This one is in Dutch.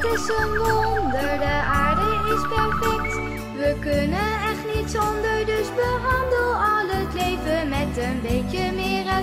Het is een wonder, de aarde is perfect. We kunnen echt niets zonder, dus behandel al het leven met een beetje meer.